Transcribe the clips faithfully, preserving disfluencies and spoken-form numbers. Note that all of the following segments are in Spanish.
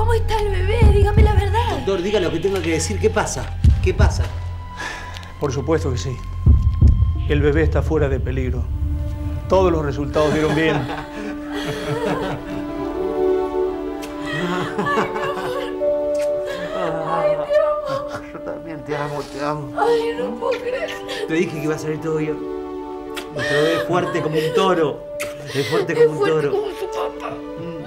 ¿Cómo está el bebé? Dígame la verdad. Doctor, diga lo que tenga que decir. ¿Qué pasa? ¿Qué pasa? Por supuesto que sí. El bebé está fuera de peligro. Todos los resultados dieron bien. Ay, mi amor. Yo también te amo, te amo. Ay, no puedo creer. Te dije que iba a salir todo bien. Nuestro bebé es fuerte como un toro. Es fuerte como es fuerte un toro. Como su papá. Mm.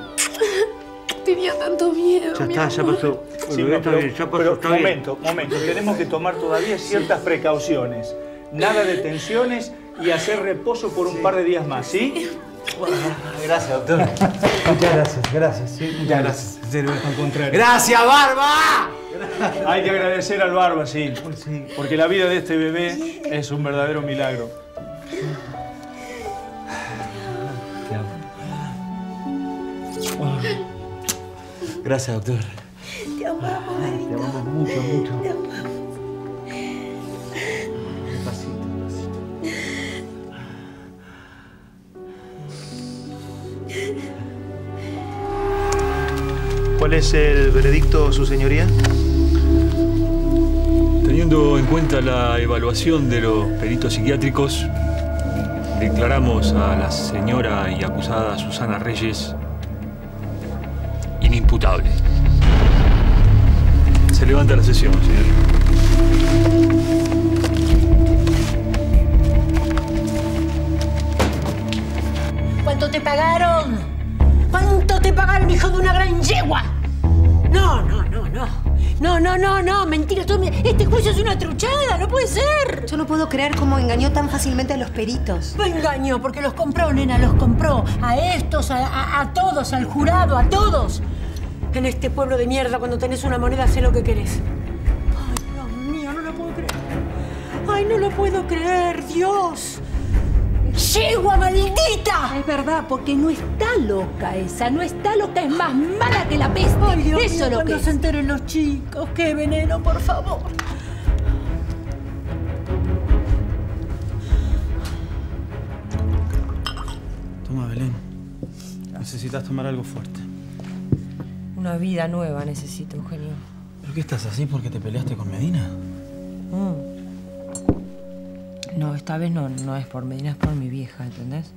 Tenía tanto miedo. Ya mi está, amor. ya pasó. Sí, no, está pero, bien, ya pasó. Pero, está momento, bien. momento. Tenemos que tomar todavía ciertas sí. precauciones. Nada de tensiones y hacer reposo por un sí. par de días más, ¿sí? Gracias, doctor. Muchas gracias, gracias. Sí, muchas gracias. gracias. Al contrario. ¡Gracias, Barba! Hay que agradecer al Barba, sí. sí. Porque la vida de este bebé sí. es un verdadero milagro. Te amo. Gracias, doctor. Te amamos, Benito. Te amamos mucho, mucho. Te amamos. ¿Cuál es el veredicto, su señoría? Teniendo en cuenta la evaluación de los peritos psiquiátricos, declaramos a la señora y acusada Susana Reyes inimputable. Se levanta la sesión, señor. ¿Cuánto te pagaron? ¿Cuánto te pagaron, hijo de una gran yegua? No, no, no, no. No, no, no, no. Mentira. Todo... Este juicio es una truchada. No puede ser. Yo no puedo creer cómo engañó tan fácilmente a los peritos. No engañó porque los compró, nena. Los compró. A estos, a, a, a todos, al jurado, a todos. En este pueblo de mierda, cuando tenés una moneda, sé lo que querés. Ay, Dios mío. No lo puedo creer. Ay, no lo puedo creer. Dios. ¡Yegua maldita! Es verdad, porque no está loca esa. No está loca, es más mala que la peste. Ay, Dios Eso mío, lo cuando que se es. enteren los chicos. ¡Qué veneno, por favor! Toma, Belén. Necesitas tomar algo fuerte. Una vida nueva necesito, Eugenio. ¿Pero qué estás así porque te peleaste con Medina? Mm. No, esta vez no, no es por Medina, es por mi vieja, ¿entendés?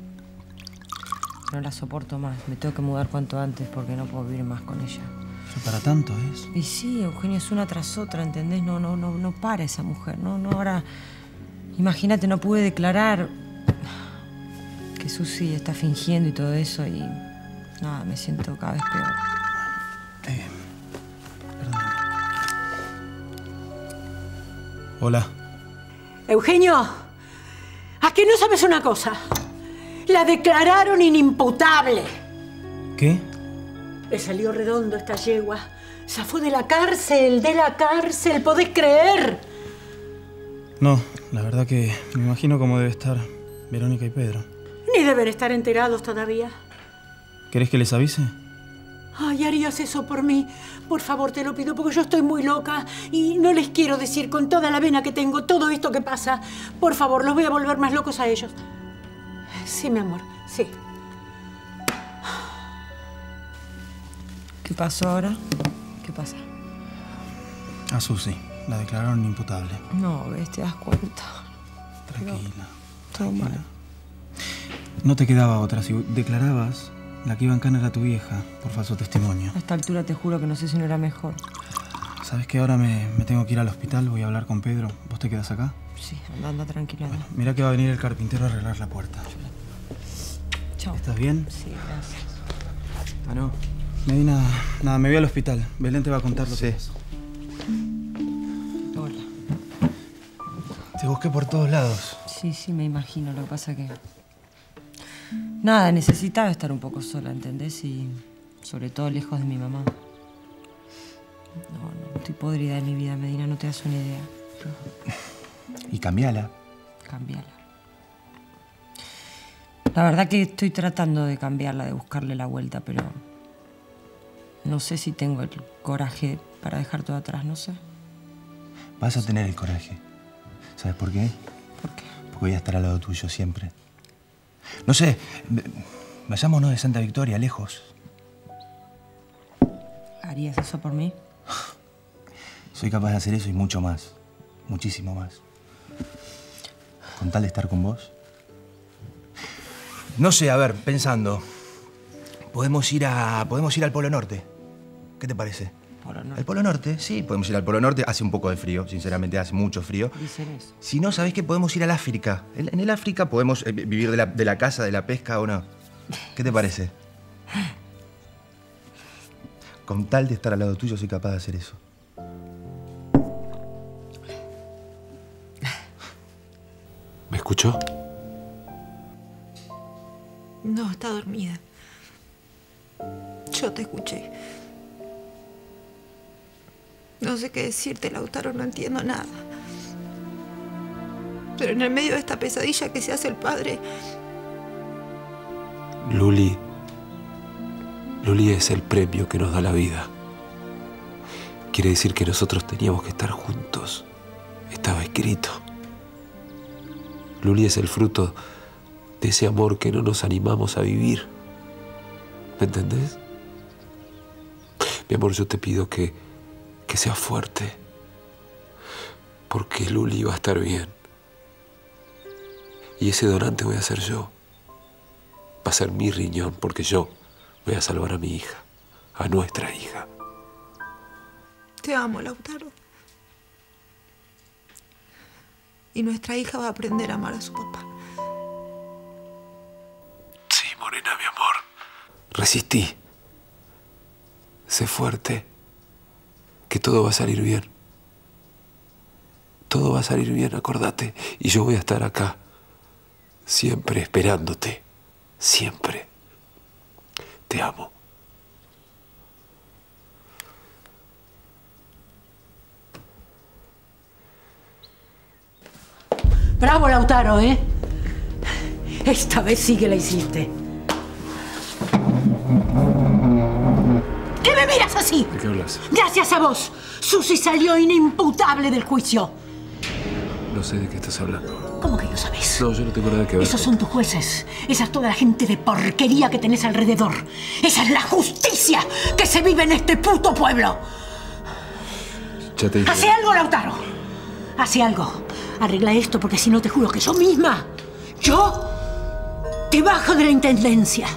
No la soporto más. Me tengo que mudar cuanto antes porque no puedo vivir más con ella. ¿Pero para tanto es? Y sí, Eugenio, es una tras otra, ¿entendés? No, no, no, no para esa mujer, ¿no? No, ahora, imagínate, no pude declarar que Susi está fingiendo y todo eso y... Nada, me siento cada vez peor. Eh, perdón. Hola. Eugenio... ¿A qué no sabes una cosa? La declararon inimputable. ¿Qué? Le salió redondo esta yegua. Zafó de la cárcel, de la cárcel. ¿Podés creer? No, la verdad que me imagino cómo debe estar Verónica y Pedro. Ni deben estar enterados todavía. ¿Querés que les avise? Ay, harías eso por mí. Por favor, te lo pido, porque yo estoy muy loca y no les quiero decir con toda la vena que tengo todo esto que pasa. Por favor, los voy a volver más locos a ellos. Sí, mi amor, sí. ¿Qué pasó ahora? ¿Qué pasa? A Susi la declararon imputable. No, ves, te das cuenta. Tranquila, Pero... tranquila. Toma. No te quedaba otra. Si declarabas... La que iba en cana era tu vieja, por falso testimonio. A esta altura te juro que no sé si no era mejor. ¿Sabes qué? Ahora me, me tengo que ir al hospital, voy a hablar con Pedro. ¿Vos te quedás acá? Sí, anda, anda tranquila. Bueno, mirá que va a venir el carpintero a arreglar la puerta. Chao. ¿Estás bien? Sí, gracias. Ah, no. Medina, nada, me voy al hospital. Belén te va a contar lo sí. que pasó. Hola. Te busqué por todos lados. Sí, sí, me imagino. Lo que pasa que... Nada, necesitaba estar un poco sola, ¿entendés? Y sobre todo lejos de mi mamá. No, no, estoy podrida de mi vida, Medina, no te das una idea. Y cambiala. Cambiala. La verdad que estoy tratando de cambiarla, de buscarle la vuelta, pero... No sé si tengo el coraje para dejar todo atrás, no sé. Vas a tener el coraje. ¿Sabes por qué? ¿Por qué? Porque voy a estar al lado tuyo siempre. No sé, vayámonos de Santa Victoria, lejos. ¿Harías eso por mí? Soy capaz de hacer eso y mucho más. Muchísimo más. Con tal de estar con vos. No sé, a ver, pensando. Podemos ir a... Podemos ir al Polo Norte. ¿Qué te parece? Polo Norte. ¿Al Polo Norte? Sí, podemos ir al Polo Norte. Hace un poco de frío, sinceramente, hace mucho frío. Dicen eso. Si no, ¿sabés qué? Podemos ir al África. En, en el África podemos eh, vivir de la, de la caza, de la pesca o no. ¿Qué te parece? Con tal de estar al lado tuyo, soy capaz de hacer eso. ¿Me escuchó? No, está dormida. Yo te escuché. No sé qué decirte, Lautaro, no entiendo nada. Pero en el medio de esta pesadilla que se hace el padre... Luli... Luli es el premio que nos da la vida. Quiere decir que nosotros teníamos que estar juntos. Estaba escrito. Luli es el fruto de ese amor que no nos animamos a vivir. ¿Me entendés? Mi amor, yo te pido que, que seas fuerte. Porque Luli va a estar bien. Y ese donante voy a ser yo. Va a ser mi riñón, porque yo voy a salvar a mi hija. A nuestra hija. Te amo, Lautaro. Y nuestra hija va a aprender a amar a su papá. Sí, Morena, mi amor. Resistí. Sé fuerte. Que todo va a salir bien. Todo va a salir bien, acordate. Y yo voy a estar acá. Siempre esperándote. Siempre. Te amo. Bravo, Lautaro, ¿eh? Esta vez sí que la hiciste. ¿Qué me miras así? ¿De qué hablas? Gracias a vos, Susi salió inimputable del juicio. No sé de qué estás hablando. ¿Cómo que no sabés? No, yo no tengo nada que ver. Esos son tus jueces. Esa es toda la gente de porquería que tenés alrededor. Esa es la justicia que se vive en este puto pueblo. Ya te dije. Hacé algo, Lautaro. Hacé algo. Arregla esto, porque si no te juro que yo misma, yo, te bajo de la intendencia.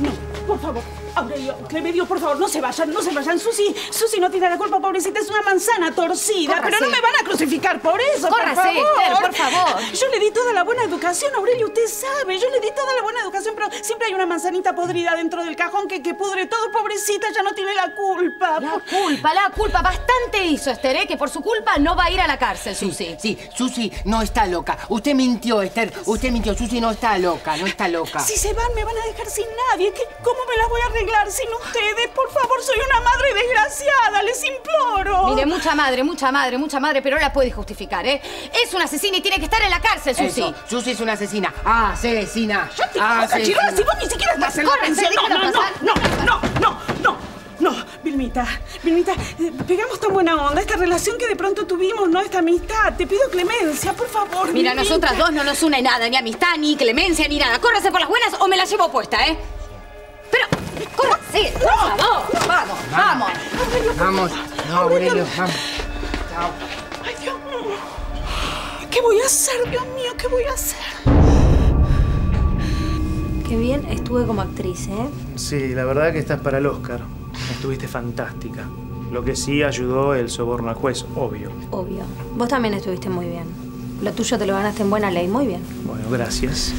No, por favor, Aurelio, Clemedio, por favor, no se vayan, no se vayan. Susi, Susi no tiene la culpa, pobrecita, es una manzana torcida. Córrase. Pero no me van a crucificar por eso. Córrase, por favor. Esther, por favor. Yo le di toda la buena educación, Aurelio, usted sabe. Yo le di toda la buena educación, pero siempre hay una manzanita podrida dentro del cajón que, que pudre todo. Pobrecita, ya no tiene la culpa. La por... culpa, la culpa. Bastante hizo, Esther, ¿eh? Que por su culpa no va a ir a la cárcel, Susi. Sí, sí, Susi no está loca. Usted mintió, Esther. Usted mintió. Susi no está loca, no está loca. Si se van, me van a dejar sin nadie. ¿Qué? ¿Cómo me las voy a arreglar sin ustedes? Por favor, soy una madre desgraciada. Les imploro. Mire, mucha madre, mucha madre, mucha madre, pero no la puede justificar, ¿eh? Es una asesina y tiene que estar en la cárcel, Susi. Eso. Susi es una asesina. Ah, asesina. Yo te ah, asesina. Chirona, si vos ni siquiera estás en la cárcel. No, no, no, no, no, no, no, no. Vilmita, Vilmita, eh, pegamos tan buena onda esta relación que de pronto tuvimos, ¿no? Esta amistad. Te pido clemencia, por favor. Mira, Vilmita. Nosotras dos no nos une nada, ni amistad, ni clemencia, ni nada. Córrase por las buenas o me la llevo puesta, ¿eh? Pero, córrase, por favor. Vamos, vamos. Vamos. No, Aurelio, vamos. Chao. Ay, Dios mío. ¿Qué voy a hacer, Dios mío? ¿Qué voy a hacer? Qué bien estuve como actriz, ¿eh? Sí, la verdad que estás para el Oscar. Estuviste fantástica. Lo que sí ayudó el soborno al juez, obvio. Obvio. Vos también estuviste muy bien. Lo tuyo te lo ganaste en buena ley, muy bien. Bueno, gracias.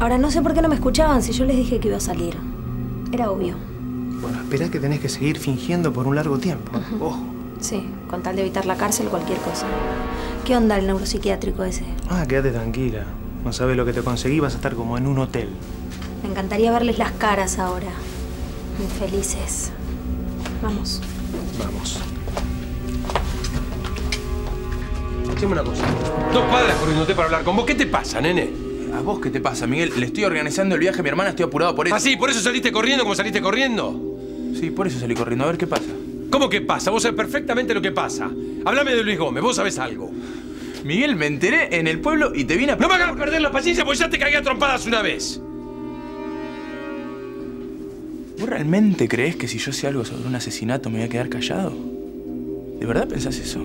Ahora, no sé por qué no me escuchaban si yo les dije que iba a salir. Era obvio. Bueno, esperá que tenés que seguir fingiendo por un largo tiempo. Uh-huh. Ojo. Sí, con tal de evitar la cárcel, cualquier cosa. ¿Qué onda el neuropsiquiátrico ese? Ah, quédate tranquila. No sabes lo que te conseguí, vas a estar como en un hotel. Me encantaría verles las caras ahora. Infelices. Vamos. Vamos. Haceme una cosa. Dos cuadras corriéndote para hablar con vos. ¿Qué te pasa, nene? ¿A vos qué te pasa, Miguel? Le estoy organizando el viaje a mi hermana, estoy apurado por eso. ¿Ah, sí? ¿Por eso saliste corriendo como saliste corriendo? Sí, por eso salí corriendo. A ver, ¿qué pasa? ¿Cómo que pasa? Vos sabés perfectamente lo que pasa. Háblame de Luis Gómez, vos sabés algo. Miguel, me enteré en el pueblo y te vine a... ¡No me hagas perder la paciencia porque ya te caí a trompadas una vez! ¿Vos realmente creés que si yo sé algo sobre un asesinato me voy a quedar callado? ¿De verdad pensás eso?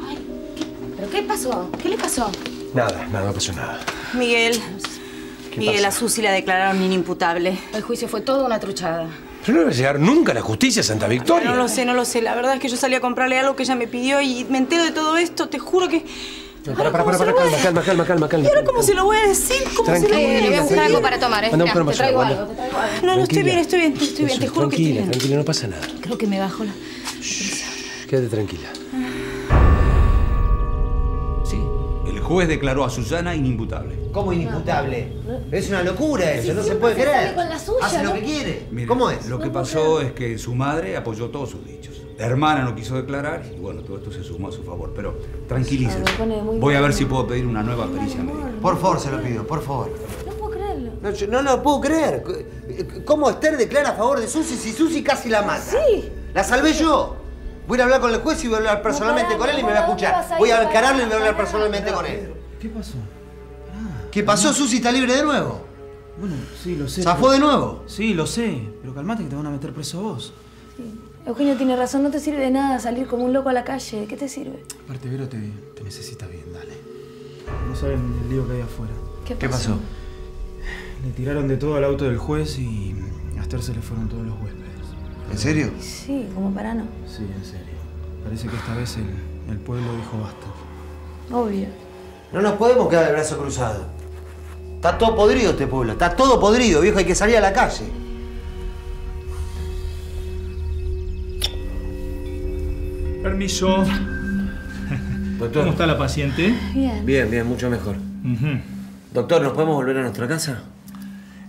Ay, ¿pero qué pasó? ¿Qué le pasó? Nada, nada, no pasó nada. Miguel, Miguel pasa? A Susi la declararon inimputable. El juicio fue toda una truchada. Pero no va a llegar nunca la justicia a Santa Victoria. No, no lo sé, no lo sé. La verdad es que yo salí a comprarle algo que ella me pidió y me entero de todo esto. Te juro que... No, para, para, para, para, calma, calma, calma, calma, calma. ¿Y ahora cómo se lo voy a decir? ¿Cómo se lo voy a decir? Le voy a buscar algo para tomar, ¿eh? Te traigo algo, algo, te traigo algo. No, no, estoy bien, estoy bien, estoy bien, Jesús, te juro que estoy bien. Tranquila, tranquila, no pasa nada. Creo que me bajo la... Shh, quédate tranquila. Sí, el juez declaró a Susana inimputable. ¿Cómo inimputable? Es una locura eso, no se puede creer. Hace lo que quiere. ¿Cómo es? Lo que pasó es que su madre apoyó todos sus dichos. La hermana no quiso declarar y bueno, todo esto se sumó a su favor. Pero tranquilícese. Voy a ver si puedo pedir una nueva pericia médica. Por favor, se lo pido, por favor. No puedo creerlo. No, yo no lo puedo creer. ¿Cómo Esther declara a favor de Susi si Susi casi la mata? Sí. La salvé yo. Voy a hablar con el juez y voy a hablar personalmente con él y me voy a escuchar. Voy a encararlo y me voy a hablar personalmente con él. ¿Qué pasó? ¿Qué pasó? ¿Susi está libre de nuevo? Bueno, sí, lo sé. ¿Zafó de nuevo? Sí, lo sé. Pero calmate que te van a meter preso a vos. Eugenio tiene razón, no te sirve de nada salir como un loco a la calle. ¿De qué te sirve? Aparte, Vero, te, te necesita bien, dale. No saben el lío que hay afuera. ¿Qué pasó? ¿Qué pasó? Le tiraron de todo al auto del juez y a Esther se le fueron todos los huéspedes. ¿En serio? Sí, como parano. Sí, en serio. Parece que esta vez el, el pueblo dijo basta. Obvio. No nos podemos quedar de brazo cruzado. Está todo podrido este pueblo, está todo podrido, viejo. Hay que salir a la calle. Permiso. Doctor. ¿Cómo está la paciente? Bien. Bien, bien, mucho mejor. Uh-huh. Doctor, ¿nos podemos volver a nuestra casa?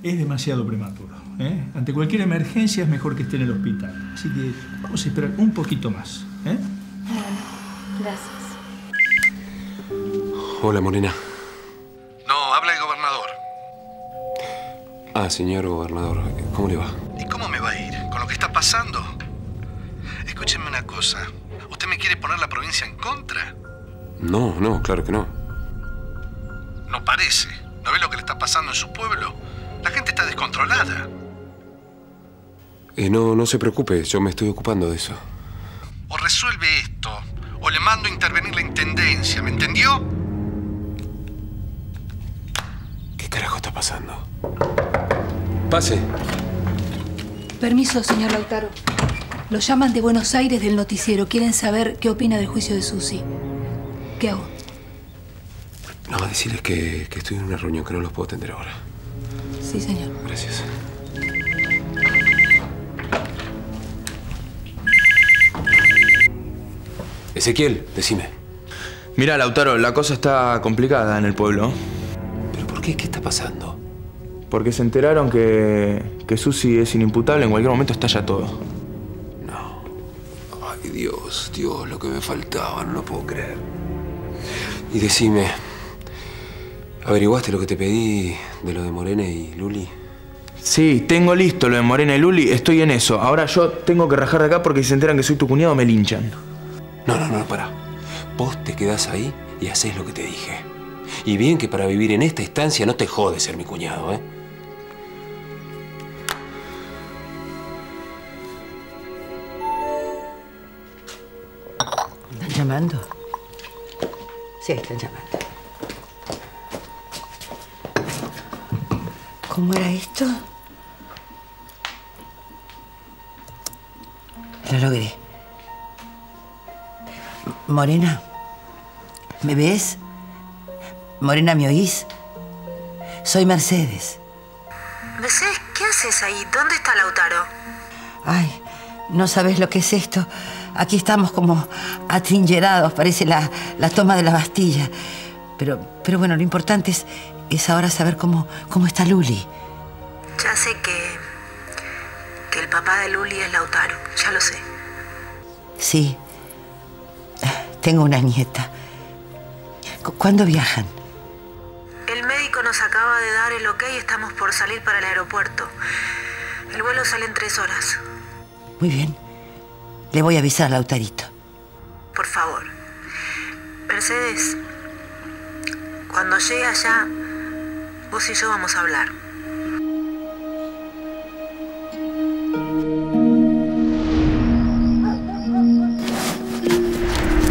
Es demasiado prematuro, ¿eh? Ante cualquier emergencia es mejor que esté en el hospital. Así que vamos a esperar un poquito más, ¿eh? Gracias. Hola, Morena. No, habla el gobernador. Ah, señor gobernador, ¿cómo le va? ¿Y cómo me va a ir? ¿Con lo que está pasando? Escúcheme una cosa. ¿Usted me quiere poner la provincia en contra? No, no, claro que no. No parece. ¿No ve lo que le está pasando en su pueblo? La gente está descontrolada. Eh, no, no se preocupe. Yo me estoy ocupando de eso. O resuelve esto, o le mando a intervenir la intendencia. ¿Me entendió? ¿Qué carajo está pasando? Pase. Permiso, señor Lautaro. Lo llaman de Buenos Aires del noticiero. Quieren saber qué opina del juicio de Susi. ¿Qué hago? No, decirles que, que estoy en una reunión que no los puedo atender ahora. Sí, señor. Gracias. Ezequiel, decime. Mirá, Lautaro, la cosa está complicada en el pueblo. ¿Pero por qué? ¿Qué está pasando? Porque se enteraron que, que Susi es inimputable. En cualquier momento estalla todo. Dios, Dios, lo que me faltaba, no lo puedo creer. Y decime, ¿averiguaste lo que te pedí de lo de Morena y Luli? Sí, tengo listo lo de Morena y Luli, estoy en eso. Ahora yo tengo que rajar de acá porque si se enteran que soy tu cuñado me linchan. No, no, no, pará. Vos te quedás ahí y hacés lo que te dije. Y bien que para vivir en esta instancia no te jode ser mi cuñado, ¿eh? ¿Están llamando? Sí, están llamando. ¿Cómo era esto? Lo logré. Morena, ¿me ves? Morena, ¿me oís? Soy Mercedes. Mercedes, ¿qué haces ahí? ¿Dónde está Lautaro? Ay, no sabes lo que es esto. Aquí estamos como atrincherados, parece la, la toma de la Bastilla. Pero, pero bueno, lo importante es, es ahora saber cómo, cómo está Luli. Ya sé que, que el papá de Luli es Lautaro, ya lo sé. Sí, tengo una nieta. ¿Cuándo viajan? El médico nos nos acaba de dar el ok y estamos por salir para el aeropuerto. El vuelo sale en tres horas. Muy bien. Le voy a avisar a Lautarito. Por favor. Mercedes, cuando llegue allá, vos y yo vamos a hablar.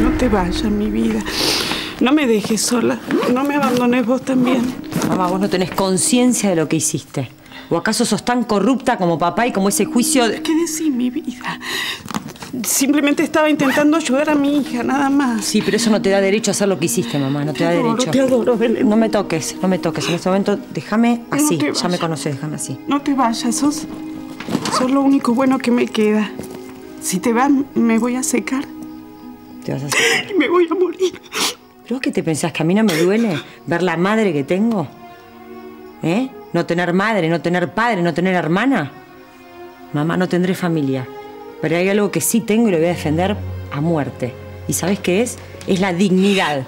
No te vayas, mi vida. No me dejes sola. No me abandones vos también. Mamá, vos no tenés conciencia de lo que hiciste. ¿O acaso sos tan corrupta como papá y como ese juicio de... ¿Qué decís, mi vida? Simplemente estaba intentando ayudar a mi hija, nada más. Sí, pero eso no te da derecho a hacer lo que hiciste, mamá. No te, te da adoro, derecho. Te adoro, Belén. No me toques, no me toques. En este momento, déjame así. No ya me conoces, déjame así. No te vayas, sos, sos lo único bueno que me queda. Si te vas, me voy a secar. Te vas a secar. Y me voy a morir. ¿Pero vos qué te pensás? ¿Que a mí no me duele ver la madre que tengo? ¿Eh? No tener madre, no tener padre, no tener hermana. Mamá, no tendré familia. Pero hay algo que sí tengo y lo voy a defender a muerte. ¿Y sabés qué es? Es la dignidad.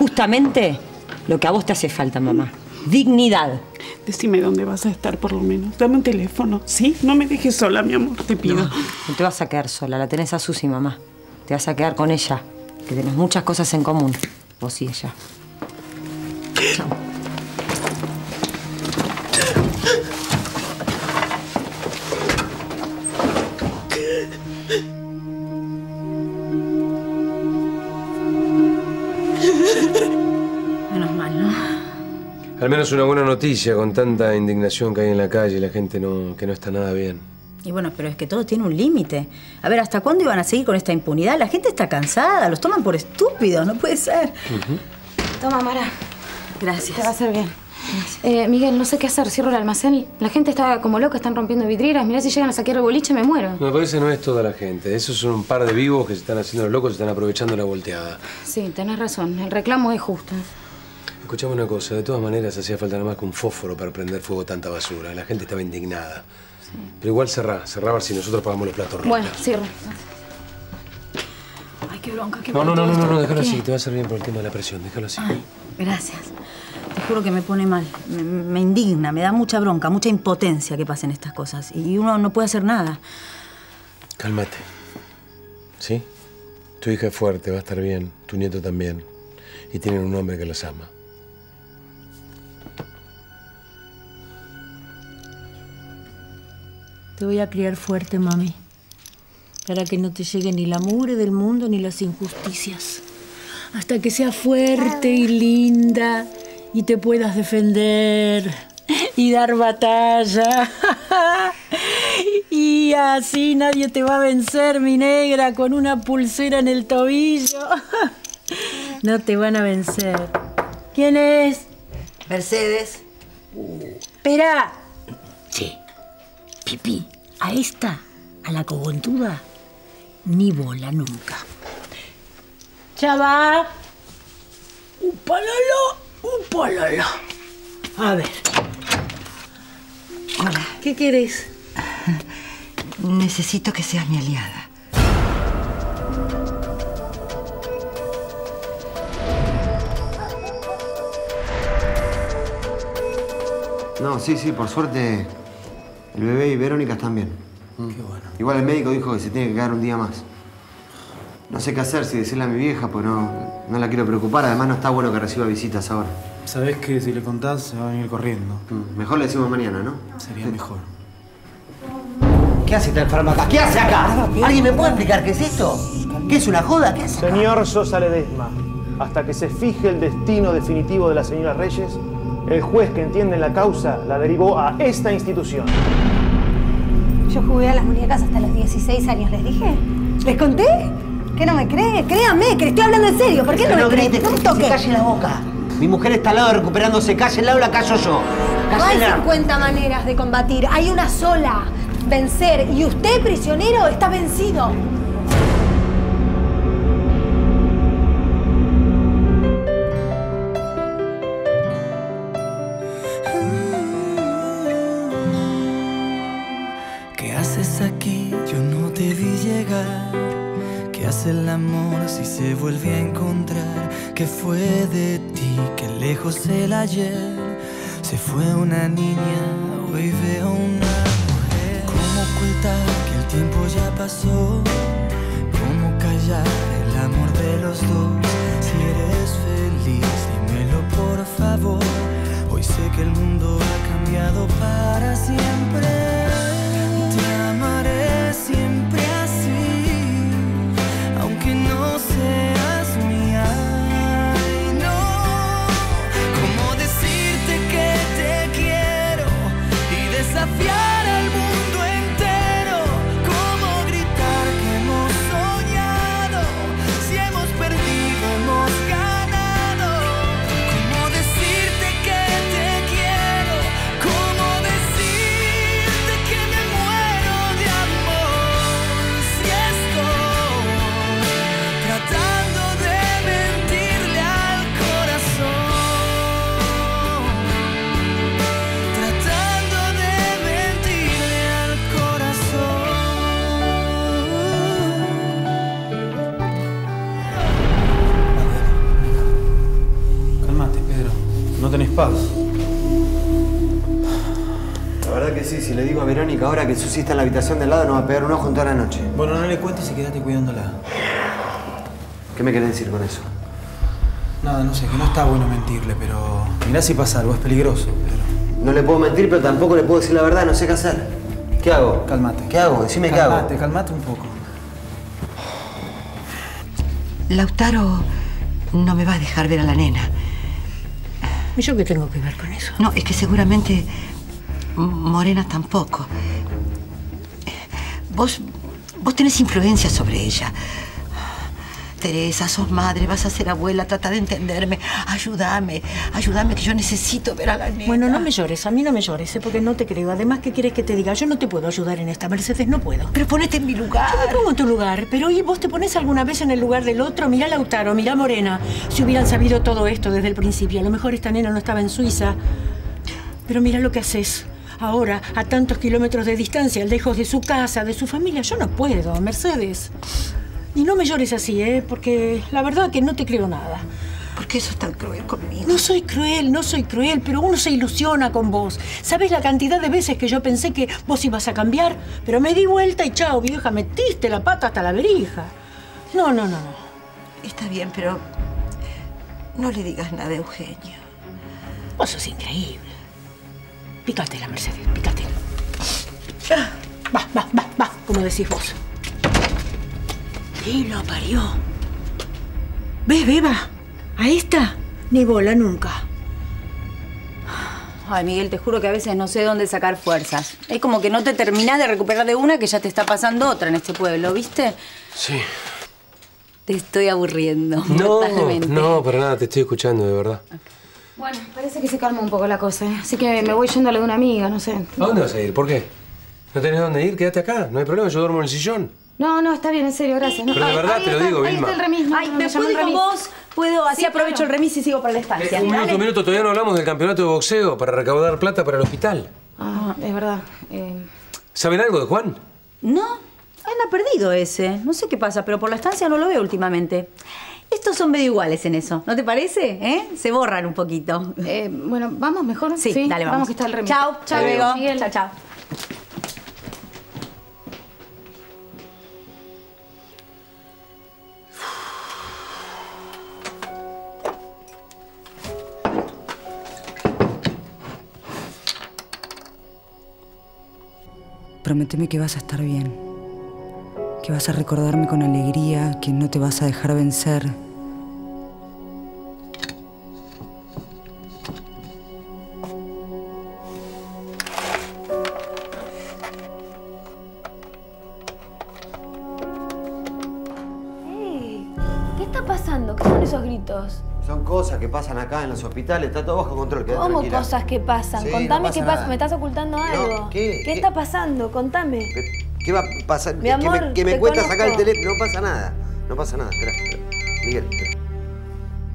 Justamente lo que a vos te hace falta, mamá. Dignidad. Decime dónde vas a estar, por lo menos. Dame un teléfono, ¿sí? No me dejes sola, mi amor, te pido. No, no te vas a quedar sola. La tenés a Susi, mamá. Te vas a quedar con ella. Que tenés muchas cosas en común. Vos y ella. Chao. Al menos una buena noticia con tanta indignación que hay en la calle y la gente no, que no está nada bien. Y bueno, pero es que todo tiene un límite. A ver, ¿hasta cuándo iban a seguir con esta impunidad? La gente está cansada, los toman por estúpidos, no puede ser. Uh-huh. Toma, Mara. Gracias. Te va a hacer bien. Eh, Miguel, no sé qué hacer, cierro el almacén. La gente está como loca, están rompiendo vidrieras. Mirá, si llegan a saquear el boliche, me muero. No, pero ese no es toda la gente. Esos son un par de vivos que se están haciendo los locos y están aprovechando la volteada. Sí, tenés razón. El reclamo es justo. Escuchame una cosa, de todas maneras hacía falta nada más que un fósforo para prender fuego tanta basura. La gente estaba indignada. Sí. Pero igual cerrá, cerrá a ver si nosotros pagamos los platos rotos. Bueno, cierro. Ay, qué bronca, qué bronca. No, no, no, no, no, déjalo así, te va a hacer bien por el tema de la presión, déjalo así. Ay, gracias. Te juro que me pone mal, me, me indigna, me da mucha bronca, mucha impotencia que pasen estas cosas. Y uno no puede hacer nada. Cálmate, ¿sí? Tu hija es fuerte, va a estar bien, tu nieto también. Y tienen un hombre que las ama. Te voy a criar fuerte, mami, para que no te llegue ni la mugre del mundo ni las injusticias. Hasta que seas fuerte y linda y te puedas defender y dar batalla. Y así nadie te va a vencer, mi negra, con una pulsera en el tobillo. No te van a vencer. ¿Quién es? Mercedes. Espera. Sí. Pipí, a esta, a la cogontuda, ni bola nunca. Chava. Un palolo, un palolo. A ver. Hola. ¿Qué querés? Necesito que seas mi aliada. No, sí, sí, por suerte... El bebé y Verónica están bien. Mm. Qué bueno. Igual el médico dijo que se tiene que quedar un día más. No sé qué hacer, si decirle a mi vieja, pues no, no la quiero preocupar. Además, no está bueno que reciba visitas ahora. Sabés que si le contás, se va a venir corriendo. Mm. Mejor le decimos mañana, ¿no? Sería sí. Mejor. ¿Qué hace esta enferma acá? ¿Qué hace acá? ¿Alguien me puede explicar qué es esto? ¿Qué es una joda? ¿Qué hace acá? Señor Sosa Ledesma, hasta que se fije el destino definitivo de la señora Reyes, el juez que entiende la causa la derivó a esta institución. Yo jugué a las muñecas hasta los dieciséis años, ¿les dije? ¿Les conté? ¿Que no me cree? Créame, que le estoy hablando en serio. ¿Por qué no, no me crees? No me toques. Calle la boca. Mi mujer está al lado recuperándose. Cállenla o la callo yo. Cállenla. No hay cincuenta maneras de combatir. Hay una sola. Vencer. Y usted, prisionero, está vencido. El amor si se vuelve a encontrar, que fue de ti, que lejos el ayer Se fue una niña, hoy veo una mujer. ¿Cómo ocultar que el tiempo ya pasó? ¿Cómo callar el amor de los dos? Si eres feliz, dímelo por favor. Hoy sé que el mundo ha cambiado para siempre. Te amaré siempre así, aunque no seas mía. Ay, no, cómo decirte que te quiero y desafiar al mundo entero. Cómo gritar que hemos soñado, si hemos perdido hemos ganado. Cómo decirte que te quiero, cómo decirte que me muero de amor. Si estoy tratando de mentirle al corazón, tratando de mentirle al corazón. Calmate, Pedro. No tenés paz. La verdad que sí, si le digo a Verónica ahora que Susi está en la habitación del lado, nos va a pegar un ojo en toda la noche. Bueno, no le cuentes y quédate cuidándola. ¿Qué me querés decir con eso? Nada, no sé, que no está bueno mentirle, pero... Mirá si pasa algo, es peligroso, Pedro. No le puedo mentir, pero tampoco le puedo decir la verdad, no sé qué hacer. ¿Qué hago? Calmate. ¿Qué hago? Decime qué hago. Calmate, calmate un poco. Lautaro no me va a dejar ver a la nena. ¿Y yo qué tengo que ver con eso? No, es que seguramente Morena tampoco. Vos, vos tenés influencia sobre ella. Teresa, sos madre, vas a ser abuela, trata de entenderme. Ayúdame, ayúdame que yo necesito ver a la nena. Bueno, no me llores, a mí no me llores, ¿eh? Porque no te creo. Además, ¿qué quieres que te diga? Yo no te puedo ayudar en esta, Mercedes, no puedo. Pero ponete en mi lugar. Yo me pongo en tu lugar, pero ¿y vos te pones alguna vez en el lugar del otro? Mirá Lautaro, mirá Morena. Si hubieran sabido todo esto desde el principio, a lo mejor esta nena no estaba en Suiza. Pero mirá lo que haces. Ahora, a tantos kilómetros de distancia, lejos de su casa, de su familia, yo no puedo, Mercedes. Y no me llores así, ¿eh? Porque la verdad que no te creo nada. ¿Por qué sos tan cruel conmigo? No soy cruel, no soy cruel, pero uno se ilusiona con vos. ¿Sabés la cantidad de veces que yo pensé que vos ibas a cambiar? Pero me di vuelta y chao, vieja, metiste la pata hasta la verija. No, no, no, no. Está bien, pero no le digas nada a Eugenio. Vos sos increíble. Pícatela, Mercedes, pícatela. Va, va, va, va, como decís vos. Y lo parió. ¿Ves, Beba? A esta ni bola nunca. Ay, Miguel, te juro que a veces no sé dónde sacar fuerzas. Es como que no te terminás de recuperar de una que ya te está pasando otra en este pueblo, ¿viste? Sí. Te estoy aburriendo. No, totalmente. No, para nada, te estoy escuchando, de verdad. Okay. Bueno, parece que se calma un poco la cosa, ¿eh? Así que me voy yendo a la de una amiga, no sé. ¿A dónde vas a ir? ¿Por qué? ¿No tenés dónde ir? Quédate acá, no hay problema, yo duermo en el sillón. No, no, está bien, en serio, gracias. No. Pero de verdad te lo digo, Vilma. Ahí está el remis. Ay, ¿me puedo ir con vos? Puedo, así aprovecho el remis y sigo para la estancia. Un minuto, un minuto, todavía no hablamos del campeonato de boxeo para recaudar plata para el hospital. Ah, es verdad. Eh... ¿Saben algo de Juan? No, anda perdido ese. No sé qué pasa, pero por la estancia no lo veo últimamente. Estos son medio iguales en eso, ¿no te parece? ¿Eh? Se borran un poquito. Eh, bueno, ¿vamos mejor? Sí, sí, dale, vamos. Vamos que está el remis. Chao, chao, Miguel. Chao, chao. Prométeme que vas a estar bien, que vas a recordarme con alegría, que no te vas a dejar vencer. Hey, ¿qué está pasando? ¿Qué son esos gritos? Son cosas que pasan acá en los hospitales, está todo bajo control, quédate tranquila. ¿Cómo cosas que pasan? Sí, contame no pasa qué pasa, me estás ocultando algo. No, ¿qué, ¿Qué, ¿Qué está pasando? Contame. ¿Qué va a pasar? Mi amor, que me, que me te cuesta conozco. Sacar el teléfono, no pasa nada. No pasa nada, espera, espera. Miguel, espera.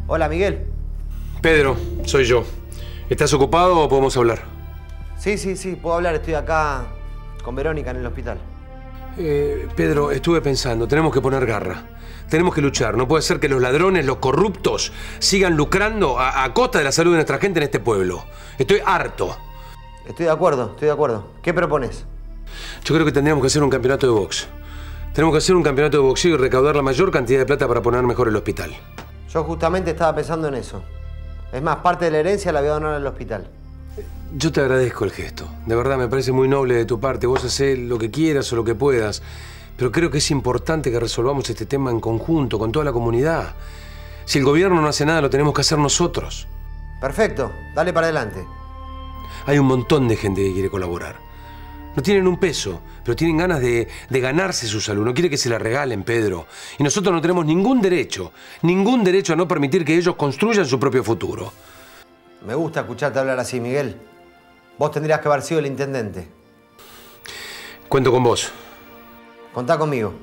Hola, Miguel. Pedro, soy yo. ¿Estás ocupado o podemos hablar? Sí, sí, sí, puedo hablar, estoy acá con Verónica en el hospital. Eh, Pedro, estuve pensando, tenemos que poner garra. Tenemos que luchar. No puede ser que los ladrones, los corruptos, sigan lucrando a, a costa de la salud de nuestra gente en este pueblo. Estoy harto. Estoy de acuerdo, estoy de acuerdo. ¿Qué propones? Yo creo que tendríamos que hacer un campeonato de box. Tenemos que hacer un campeonato de boxeo y recaudar la mayor cantidad de plata para poner mejor el hospital. Yo justamente estaba pensando en eso. Es más, parte de la herencia la voy a donar al hospital. Yo te agradezco el gesto. De verdad, me parece muy noble de tu parte. Vos hacés lo que quieras o lo que puedas. Pero creo que es importante que resolvamos este tema en conjunto, con toda la comunidad. Si el gobierno no hace nada, lo tenemos que hacer nosotros. Perfecto. Dale para adelante. Hay un montón de gente que quiere colaborar. No tienen un peso, pero tienen ganas de, de ganarse su salud. No quiere que se la regalen, Pedro. Y nosotros no tenemos ningún derecho, ningún derecho a no permitir que ellos construyan su propio futuro. Me gusta escucharte hablar así, Miguel. Vos tendrías que haber sido el intendente. Cuento con vos. Contá conmigo.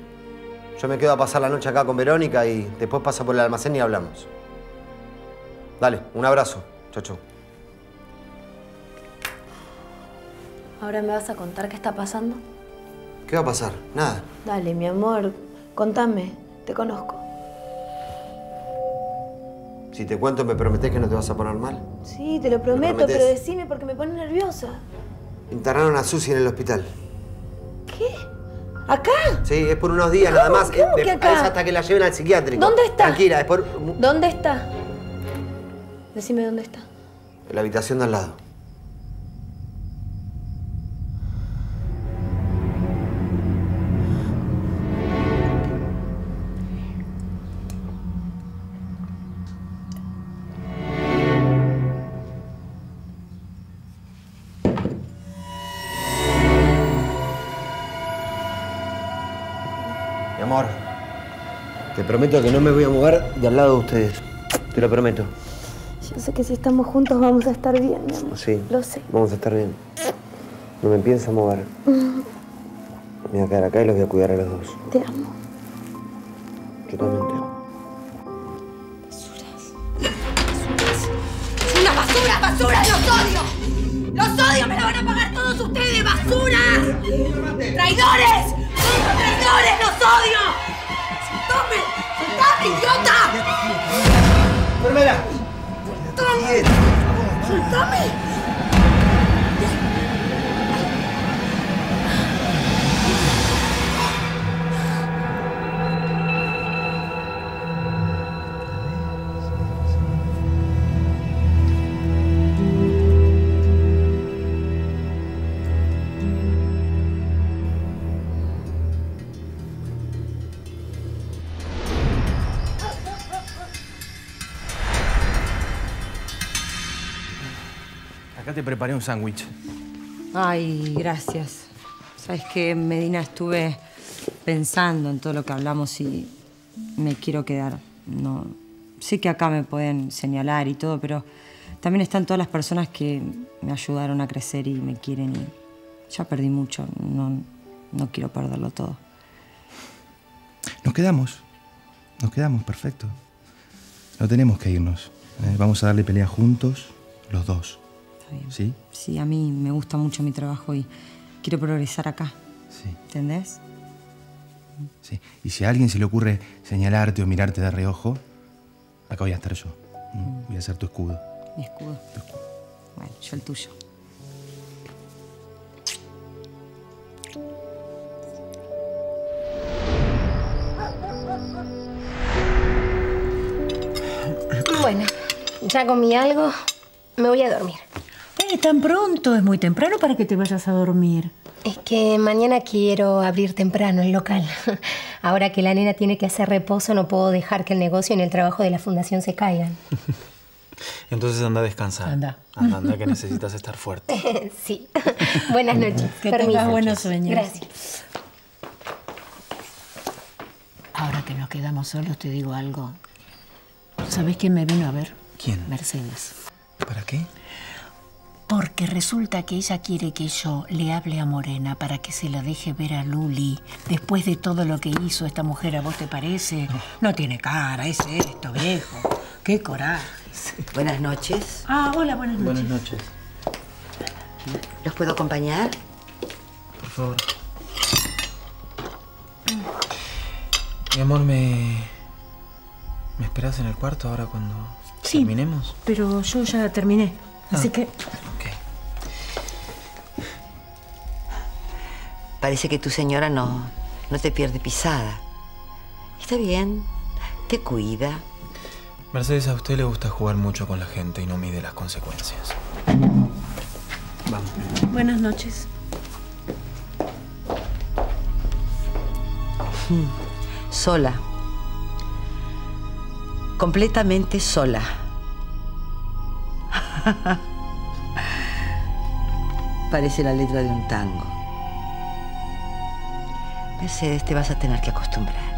Yo me quedo a pasar la noche acá con Verónica y después pasa por el almacén y hablamos. Dale, un abrazo. Chau, chau. ¿Ahora me vas a contar qué está pasando? ¿Qué va a pasar? Nada. Dale, mi amor, contame. Te conozco. Si te cuento, ¿me prometés que no te vas a poner mal? Sí, te lo prometo, pero decime porque me pone nerviosa. Internaron a Susi en el hospital. ¿Qué? ¿Acá? Sí, es por unos días nada más. ¿Cómo que acá? Es hasta que la lleven al psiquiátrico. ¿Dónde está? Tranquila, es por... ¿Dónde está? Decime dónde está. En la habitación de al lado. Prometo que no me voy a mover de al lado de ustedes. Te lo prometo. Yo sé que si estamos juntos vamos a estar bien, mi amor. Sí. Lo sé. Vamos a estar bien. No me pienso mover. Mm. Me voy a quedar acá y los voy a cuidar a los dos. Te amo. Yo también te amo. Basuras. Basuras. ¡Es una basura! ¡Basura! ¡Los odio! ¡Los odio! ¡Me la van a pagar todos ustedes! ¡Basuras! ¡Traidores! ¡Son traidores! ¡Los odio! ¡Tome! ¡Dame, idiota! ¡Enfermera! ¡Tome! ¡Soltame! Te preparé un sándwich. Ay, gracias. Sabes que en Medina estuve pensando en todo lo que hablamos y me quiero quedar. No, sé que acá me pueden señalar y todo, pero también están todas las personas que me ayudaron a crecer y me quieren. Y ya perdí mucho. No, no quiero perderlo todo. Nos quedamos. Nos quedamos, perfecto. No tenemos que irnos. Eh, vamos a darle pelea juntos, los dos. ¿Sí? Sí, a mí me gusta mucho mi trabajo y quiero progresar acá. Sí. ¿Entendés? Sí. Y si a alguien se le ocurre señalarte o mirarte de reojo, acá voy a estar yo. Mm. Voy a ser tu escudo. Mi escudo. Tu escudo. Bueno, yo el tuyo. Bueno, ya comí algo, me voy a dormir. Tan pronto, es muy temprano para que te vayas a dormir. Es que mañana quiero abrir temprano el local. Ahora que la nena tiene que hacer reposo, no puedo dejar que el negocio y el trabajo de la fundación se caigan. Entonces anda a descansar. Anda. Anda, anda que necesitas estar fuerte. Sí. Buenas noches. Que tengas buenos sueños. Gracias. Ahora que nos quedamos solos, te digo algo. ¿Sabés quién me vino a ver? ¿Quién? Mercedes. ¿Para qué? Porque resulta que ella quiere que yo le hable a Morena para que se la deje ver a Luli. Después de todo lo que hizo esta mujer, ¿a vos te parece? No, no tiene cara, es esto, viejo. ¡Qué coraje! Sí. Buenas noches. Ah, hola, buenas noches. Buenas noches. ¿Los puedo acompañar? Por favor. Mi amor, me, ¿Me esperás en el cuarto ahora cuando sí, terminemos? Pero yo ya terminé, ah, así que... Okay. Parece que tu señora no, no te pierde pisada. Está bien, te cuida. Mercedes, a usted le gusta jugar mucho con la gente y no mide las consecuencias. Vamos. Buenas noches. Mm. Sola. Completamente sola. Parece la letra de un tango. Mercedes, te vas a tener que acostumbrar.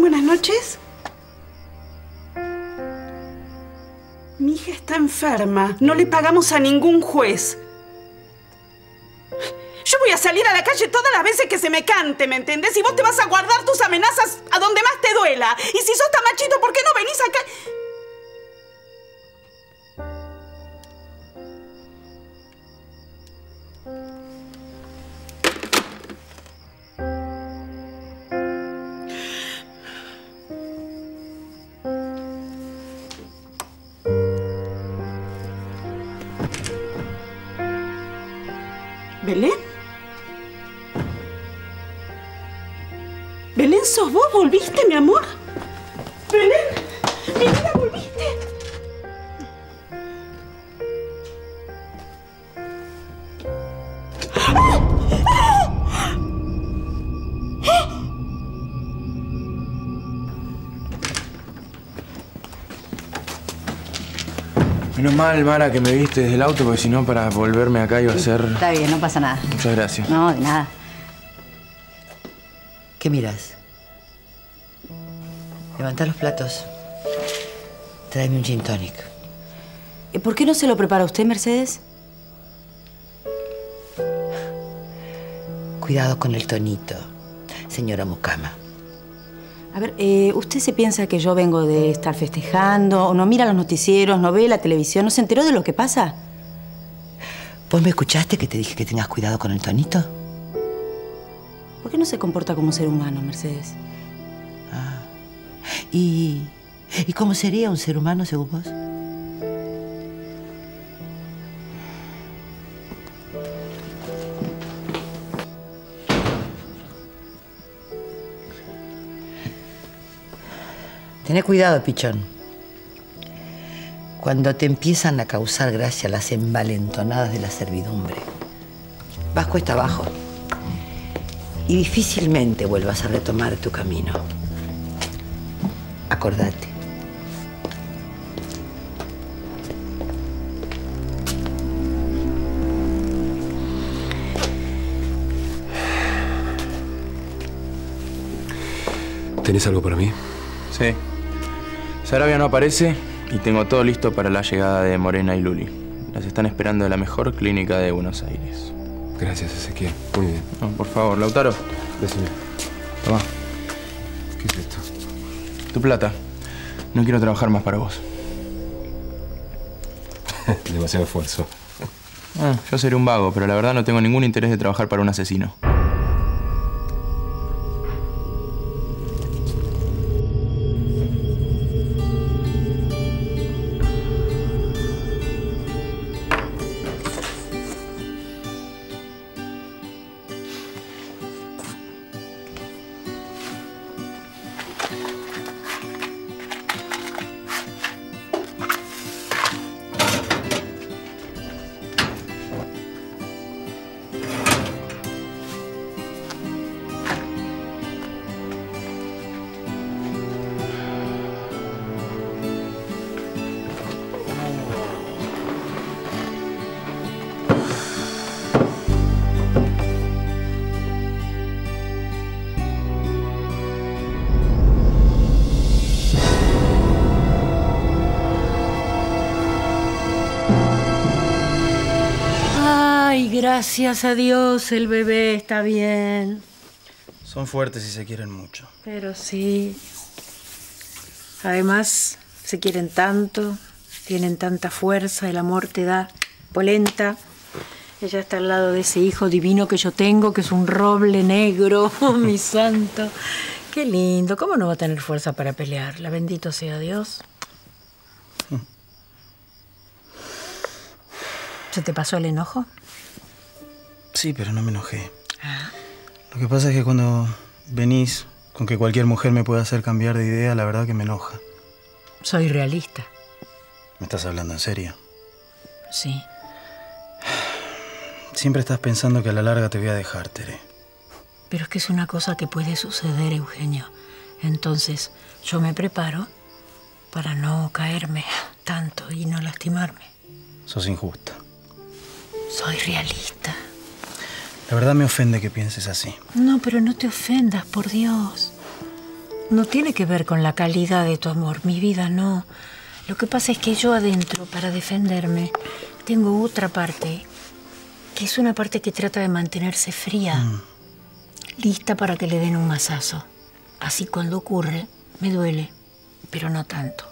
Buenas noches. Mi hija está enferma. No le pagamos a ningún juez. Yo voy a salir a la calle todas las veces que se me cante, ¿me entendés? Y vos te vas a guardar tus amenazas a donde más te duela. Y si sos tan machito, ¿por qué no venís acá? ¿Belén? ¿Belén sos vos? ¿Volviste, mi amor? ¿Belén? ¡Mi vida, volviste! ¡Ah! ¡Ah! ¿Eh? Menos mal, Mara, que me viste desde el auto, porque si no, para volverme acá iba a ser... Está bien, no pasa nada. Muchas gracias. No, de nada. ¿Qué miras? Levantá los platos. Tráeme un gin tonic. ¿Por qué no se lo prepara usted, Mercedes? Cuidado con el tonito, señora mucama. A ver, eh, ¿usted se piensa que yo vengo de estar festejando? ¿O no mira los noticieros, no ve la televisión? ¿No se enteró de lo que pasa? ¿Vos me escuchaste que te dije que tengas cuidado con el tonito? ¿Por qué no se comporta como un ser humano, Mercedes? Ah. ¿Y, ¿Y cómo sería un ser humano, según vos? Tené cuidado, pichón. Cuando te empiezan a causar gracia las envalentonadas de la servidumbre, vas cuesta abajo y difícilmente vuelvas a retomar tu camino. Acordate. ¿Tenés algo para mí? Sí. Saravia no aparece y tengo todo listo para la llegada de Morena y Luli. Las están esperando en la mejor clínica de Buenos Aires. Gracias, Ezequiel. Muy bien. No, por favor, Lautaro. Decime. Tomá. ¿Qué es esto? Tu plata. No quiero trabajar más para vos. Demasiado esfuerzo. Ah, yo seré un vago, pero la verdad no tengo ningún interés de trabajar para un asesino. Ay, gracias a Dios, el bebé está bien. Son fuertes y se quieren mucho. Pero sí. Además, se quieren tanto, tienen tanta fuerza, el amor te da polenta. Ella está al lado de ese hijo divino que yo tengo, que es un roble negro, mi santo. Qué lindo, ¿cómo no va a tener fuerza para pelearla? Bendito sea Dios. ¿Se te pasó el enojo? Sí, pero no me enojé. Ah. Lo que pasa es que cuando venís con que cualquier mujer me pueda hacer cambiar de idea, la verdad que me enoja. Soy realista. ¿Me estás hablando en serio? Sí. Siempre estás pensando que a la larga te voy a dejar, Tere. Pero es que es una cosa que puede suceder, Eugenio. Entonces, yo me preparo para no caerme tanto y no lastimarme. Sos injusta. Soy realista. La verdad me ofende que pienses así. No, pero no te ofendas, por Dios. No tiene que ver con la calidad de tu amor. Mi vida, no. Lo que pasa es que yo adentro, para defenderme, tengo otra parte, que es una parte que trata de mantenerse fría. Mm. Lista para que le den un mazazo. Así cuando ocurre, me duele, pero no tanto.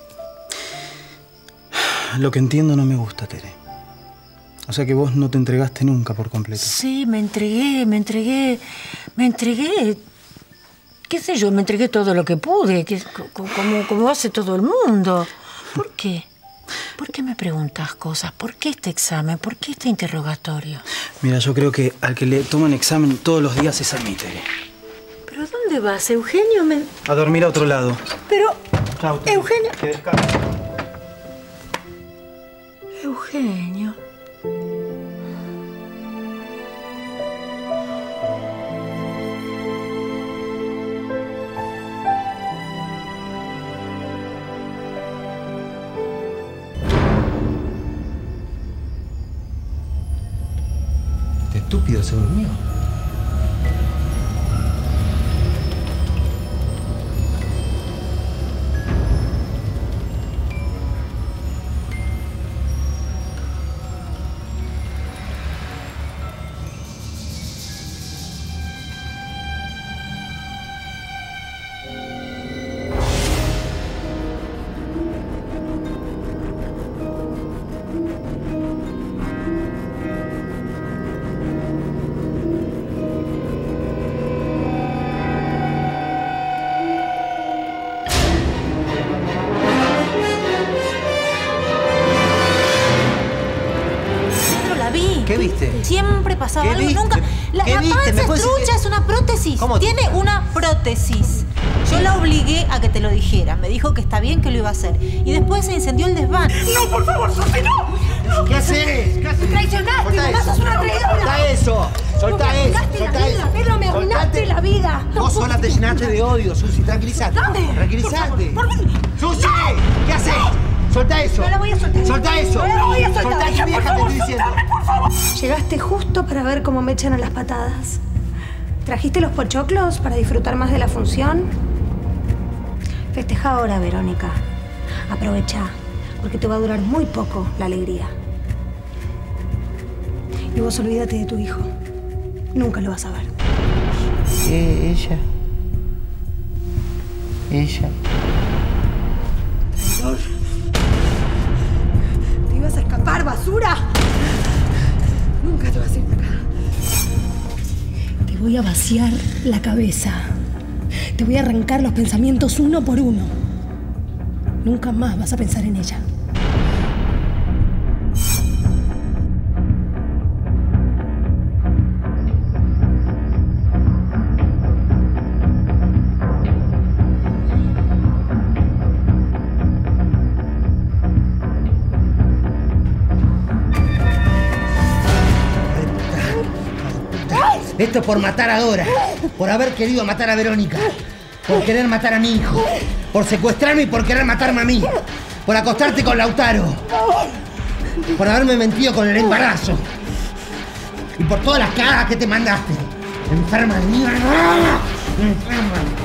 Lo que entiendo no me gusta, Tere. O sea que vos no te entregaste nunca por completo. Sí, me entregué, me entregué, me entregué. Qué sé yo, me entregué todo lo que pude, que, como, como hace todo el mundo. ¿Por qué? ¿Por qué me preguntás cosas? ¿Por qué este examen? ¿Por qué este interrogatorio? Mira, yo creo que al que le toman examen todos los días es a mí, Tere. ¿Pero dónde vas, Eugenio? Me... A dormir a otro lado. Pero... Chau, Tere. Eugenio... Que descanse. Eugenio... Estúpido, se durmió. Siempre pasaba algo, viste? Nunca. La, la panza trucha es una prótesis. ¿Cómo? Tiene una prótesis. Yo la obligué a que te lo dijera. Me dijo que está bien, que lo iba a hacer. Y después se incendió el desván. ¡No, por favor, Sofi, no! no! ¿Qué haces? ¿Qué haces? ¡Traicionaste! ¡Mamá, sos una traidora! ¡Soltá eso! ¡Soltá no, eso! ¡Me arruinaste la vida, Pedro! ¡Me arruinaste la vida! Vos sola te llenaste de odio, Susi. Tranquilizate. Tranquilizate. Por favor, por... ¡Susi! No. ¿Qué haces? No. ¡Soltá eso! ¡No la voy a soltar! ¡Soltá eso! ¡No la voy a soltar! ¡Soltá eso, vieja, te estoy diciendo! ¡Por favor! Llegaste justo para ver cómo me echan a las patadas. ¿Trajiste los pochoclos para disfrutar más de la función? Festeja ahora, Verónica. Aprovecha, porque te va a durar muy poco la alegría. Y vos olvídate de tu hijo. Nunca lo vas a ver. Eh, ella. Ella. Traidor. ¿Vas a escapar, basura? Nunca te vas a ir de acá. Te voy a vaciar la cabeza. Te voy a arrancar los pensamientos uno por uno. Nunca más vas a pensar en ella. Esto es por matar a Dora, por haber querido matar a Verónica, por querer matar a mi hijo, por secuestrarme y por querer matarme a mí, por acostarte con Lautaro, por haberme mentido con el embarazo y por todas las cagas que te mandaste. ¡Enferma de mierda! ¡Enferma!